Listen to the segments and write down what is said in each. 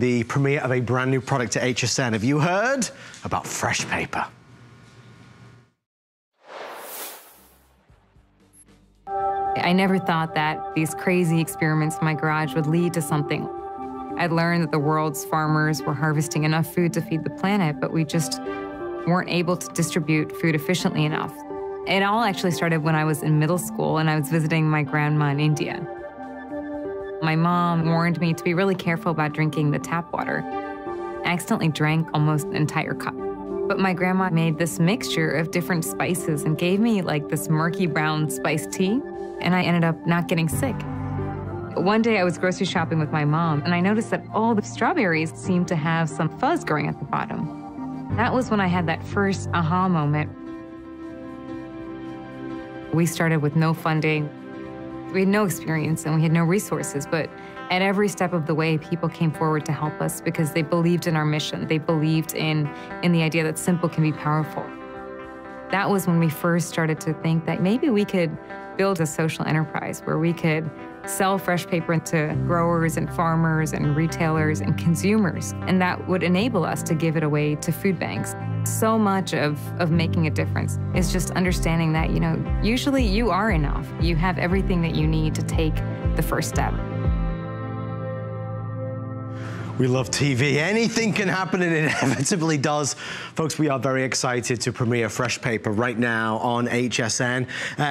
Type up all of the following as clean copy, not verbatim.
the premiere of a brand new product at HSN. Have you heard about Fresh Paper? I never thought that these crazy experiments in my garage would lead to something. I'd learned that the world's farmers were harvesting enough food to feed the planet, but we just weren't able to distribute food efficiently enough. It all actually started when I was in middle school and I was visiting my grandma in India. My mom warned me to be really careful about drinking the tap water. I accidentally drank almost an entire cup. But my grandma made this mixture of different spices and gave me like this murky brown spiced tea, and I ended up not getting sick. One day I was grocery shopping with my mom and I noticed that all the strawberries seemed to have some fuzz growing at the bottom. That was when I had that first aha moment. We started with no funding. We had no experience and we had no resources, but at every step of the way, people came forward to help us because they believed in our mission. They believed in the idea that simple can be powerful. That was when we first started to think that maybe we could build a social enterprise where we could sell fresh paper to growers and farmers and retailers and consumers, and that would enable us to give it away to food banks. So much of making a difference is just understanding that, you know, usually you are enough. You have everything that you need to take the first step. We love TV. Anything can happen, and it inevitably does. Folks, we are very excited to premiere Fresh Paper right now on HSN.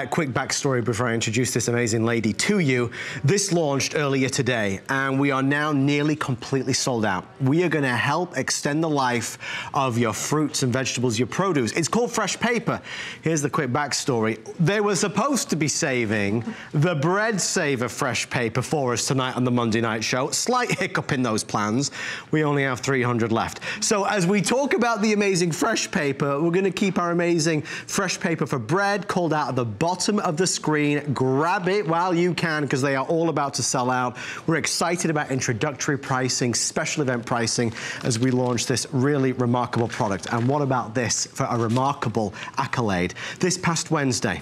Quick backstory before I introduce this amazing lady to you. This launched earlier today, and we are now nearly completely sold out. We are gonna help extend the life of your fruits and vegetables, your produce. It's called Fresh Paper. Here's the quick backstory. They were supposed to be saving the bread saver Fresh Paper for us tonight on the Monday Night Show. Slight hiccup in those plans. We only have 300 left. So as we talk about the amazing Fresh Paper, we're gonna keep our amazing Fresh Paper for bread called out at the bottom of the screen. Grab it while you can, because they are all about to sell out. We're excited about introductory pricing, special event pricing, as we launch this really remarkable product. And what about this for a remarkable accolade? This past Wednesday,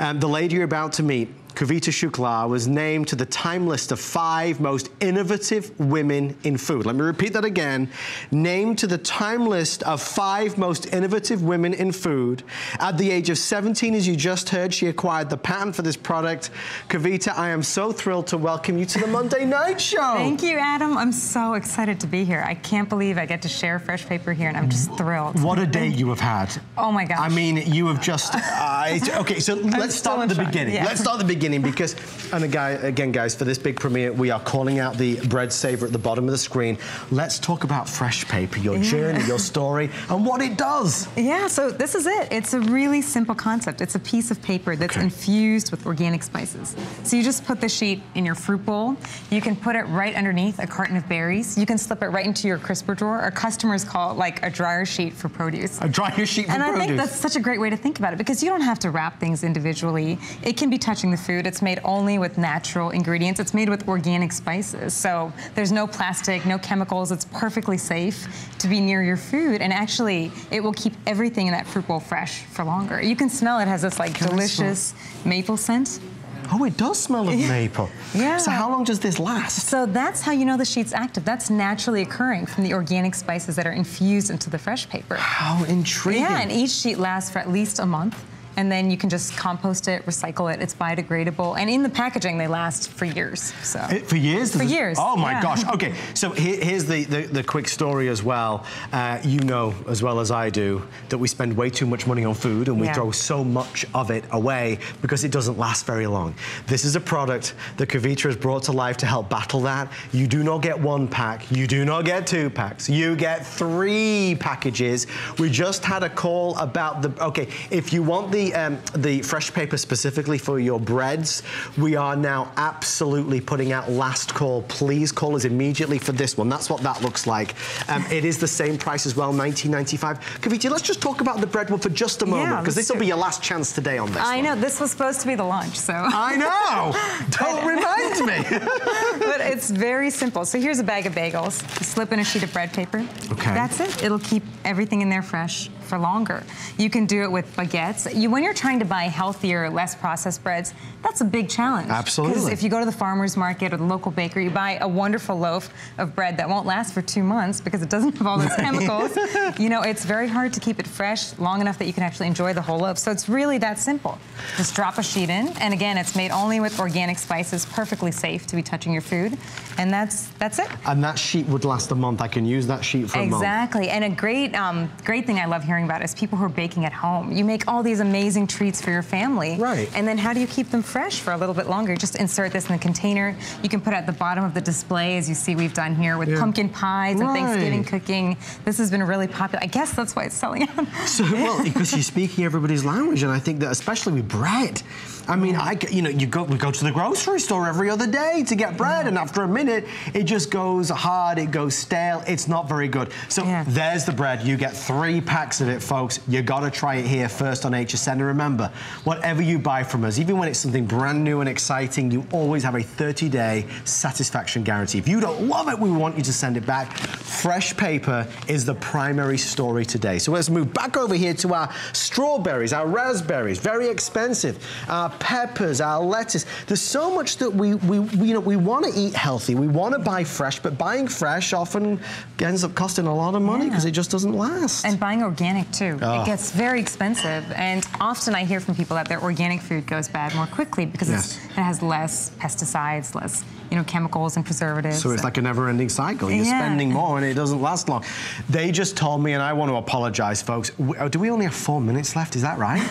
the lady you're about to meet, Kavita Shukla, was named to the Time list of 5 most innovative women in food. Let me repeat that again. Named to the Time list of 5 most innovative women in food. At the age of 17, as you just heard, she acquired the patent for this product. Kavita, I am so thrilled to welcome you to the Monday Night Show. Thank you, Adam. I'm so excited to be here. I can't believe I get to share Fresh Paper here, and I'm just thrilled. What a day you have had. Oh my gosh. I mean, you have just, okay, so let's start at the beginning. Yeah. Let's start at the beginning. Because, and again, guys, for this big premiere, we are calling out the bread saver at the bottom of the screen. Let's talk about Fresh Paper, your journey, your story, and what it does. Yeah, so this is it. It's a really simple concept. It's a piece of paper that's infused with organic spices. So you just put the sheet in your fruit bowl. You can put it right underneath a carton of berries. You can slip it right into your crisper drawer. Our customers call it like a dryer sheet for produce. A dryer sheet for produce. And I think that's such a great way to think about it, because you don't have to wrap things individually. It can be touching the food. It's made only with natural ingredients. It's made with organic spices. So there's no plastic, no chemicals. It's perfectly safe to be near your food. And actually, it will keep everything in that fruit bowl fresh for longer. You can smell it has this like delicious maple scent. Oh, it does smell of maple. Yeah. So how long does this last? So that's how you know the sheet's active. That's naturally occurring from the organic spices that are infused into the fresh paper. How intriguing. Yeah, and each sheet lasts for at least a month. And then you can just compost it, recycle it. It's biodegradable. And in the packaging, they last for years. So for years? For years. Oh, my gosh. Okay, so here's the quick story as well. You know as well as I do that we spend way too much money on food, and we throw so much of it away because it doesn't last very long. This is a product that Kavita has brought to life to help battle that. You do not get 1 pack. You do not get 2 packs. You get 3 packages. We just had a call about the, okay, if you want the fresh paper specifically for your breads, we are now absolutely putting out last call. Please call us immediately for this one. That's what that looks like. It is the same price as well, $19.95. Kavita, let's just talk about the bread one for just a moment, because this will be your last chance today on this. I know, this was supposed to be the launch, so. I know, don't remind me. But it's very simple. So here's a bag of bagels. You slip in a sheet of bread paper. Okay. That's it, it'll keep everything in there fresh for longer. You can do it with baguettes. You when you're trying to buy healthier, less processed breads, that's a big challenge. Absolutely. Because if you go to the farmer's market or the local baker, you buy a wonderful loaf of bread that won't last for 2 months because it doesn't have all those chemicals. You know, it's very hard to keep it fresh long enough that you can actually enjoy the whole loaf. So it's really that simple. Just drop a sheet in, and again, it's made only with organic spices, perfectly safe to be touching your food, and that's it. And that sheet would last a month. I can use that sheet for a month. Exactly. And a great great thing I love hearing about is people who are baking at home. You make all these amazing treats for your family, right? And then how do you keep them fresh for a little bit longer? Just insert this in the container. You can put it at the bottom of the display, as you see we've done here with pumpkin pies and Thanksgiving cooking. This has been really popular. I guess that's why it's selling out. So well, because you're speaking everybody's language, and I think that especially with bread. I mean, you know, we go to the grocery store every other day to get bread, and after a minute, it just goes hard, it goes stale, it's not very good. So there's the bread. You get 3 packs of it, folks. You gotta try it here first on HSN. And remember, whatever you buy from us, even when it's something brand new and exciting, you always have a 30-day satisfaction guarantee. If you don't love it, we want you to send it back. Fresh Paper is the primary story today. So let's move back over here to our strawberries, our raspberries, very expensive, our peppers, our lettuce. There's so much that we want to eat healthy, we want to buy fresh, but buying fresh often ends up costing a lot of money because it just doesn't last. And buying organic too. It gets very expensive, and often I hear from people that their organic food goes bad more quickly because it has less pesticides, less chemicals and preservatives. So it's like a never-ending cycle. You're spending more and it doesn't last long. They just told me, and I want to apologize, folks. Do we only have 4 minutes left? Is that right?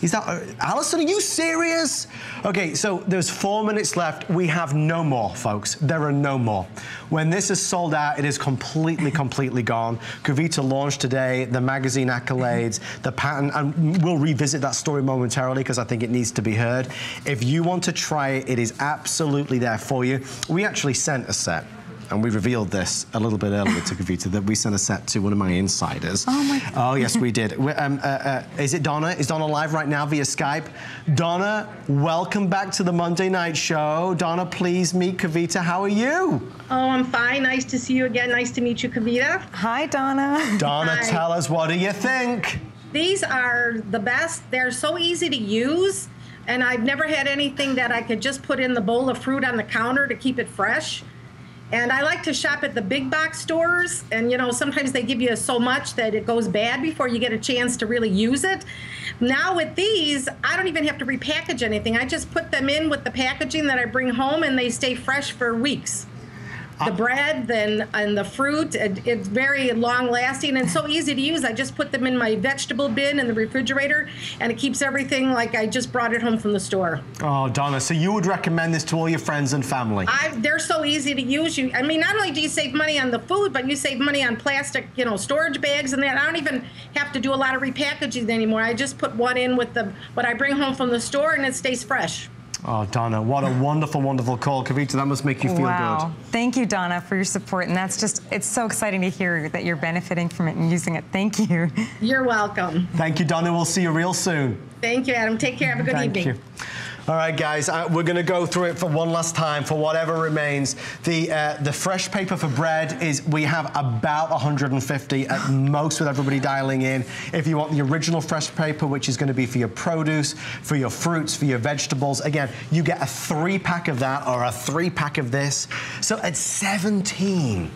Is that, Alison, are you serious? Okay, so there's 4 minutes left. We have no more, folks. There are no more. When this is sold out, it is completely, completely gone. Kavita launched today, the magazine accolades, the pattern, and we'll revisit that story momentarily because I think it needs to be heard. If you want to try it, it is absolutely there for you. We actually sent a set. And we revealed this a little bit earlier to Kavita, that we sent a set to one of my insiders. Oh, my God. Oh, yes, we did. Is it Donna? Is Donna live right now via Skype? Donna, welcome back to the Monday Night Show. Donna, please meet Kavita. How are you? Oh, I'm fine. Nice to see you again. Nice to meet you, Kavita. Hi, Donna. Donna, hi. Tell us, what do you think? These are the best. They're so easy to use. And I've never had anything that I could just put in the bowl of fruit on the counter to keep it fresh. And I like to shop at the big box stores, and you know, sometimes they give you so much that it goes bad before you get a chance to really use it. Now with these, I don't even have to repackage anything. I just put them in with the packaging that I bring home, and they stay fresh for weeks. The bread and the fruit, it's very long lasting and so easy to use. I just put them in my vegetable bin in the refrigerator, and it keeps everything like I just brought it home from the store. Oh, Donna, so you would recommend this to all your friends and family? They're so easy to use. I mean, not only do you save money on the food, but you save money on plastic, you know, storage bags and that. I don't even have to do a lot of repackaging anymore. I just put one in with what I bring home from the store, and it stays fresh. Oh, Donna, what a wonderful, wonderful call. Kavita, that must make you feel good. Thank you, Donna, for your support. And that's just, it's so exciting to hear that you're benefiting from it and using it. Thank you. You're welcome. Thank you, Donna. We'll see you real soon. Thank you, Adam. Take care. Have a good evening. Thank you. All right, guys, we're going to go through it for one last time for whatever remains. The fresh paper for bread is, we have about 150 at most with everybody dialing in. If you want the original fresh paper, which is going to be for your produce, for your fruits, for your vegetables, again, you get a 3-pack of that or a 3-pack of this. So at 17,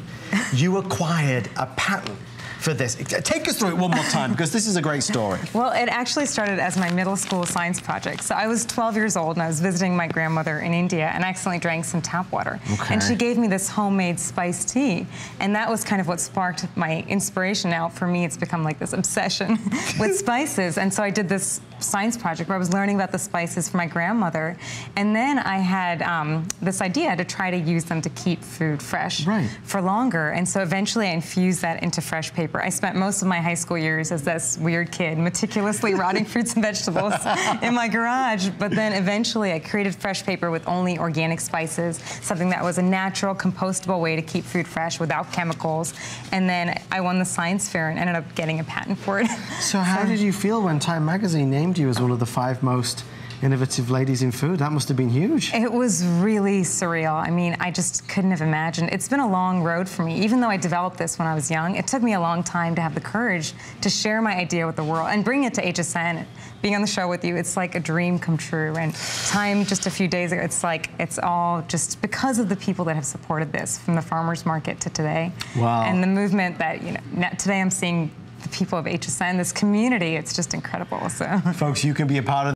you acquired a pattern for this. Take us through it one more time, because this is a great story. Well, it actually started as my middle school science project. So I was 12 years old, and I was visiting my grandmother in India, and I accidentally drank some tap water. Okay. And she gave me this homemade spiced tea, and that was kind of what sparked my inspiration. Now, for me, it's become like this obsession with spices, and so I did this science project where I was learning about the spices from my grandmother, and then I had this idea to try to use them to keep food fresh for longer, and so eventually I infused that into fresh paper. I spent most of my high school years as this weird kid, meticulously rotting fruits and vegetables in my garage, but then eventually I created fresh paper with only organic spices, something that was a natural, compostable way to keep food fresh without chemicals, and then I won the science fair and ended up getting a patent for it. So how did you feel when Time magazine named you as one of the 5 most innovative ladies in food. That must have been huge. It was really surreal. I mean, I just couldn't have imagined. It's been a long road for me. Even though I developed this when I was young, it took me a long time to have the courage to share my idea with the world and bring it to HSN. Being on the show with you, it's like a dream come true. And Time, just a few days ago, it's like, it's all just because of the people that have supported this, from the farmers market to today. Wow. And the movement that, you know, today I'm seeing the people of HSN, this community, it's just incredible. So, folks, you can be a part of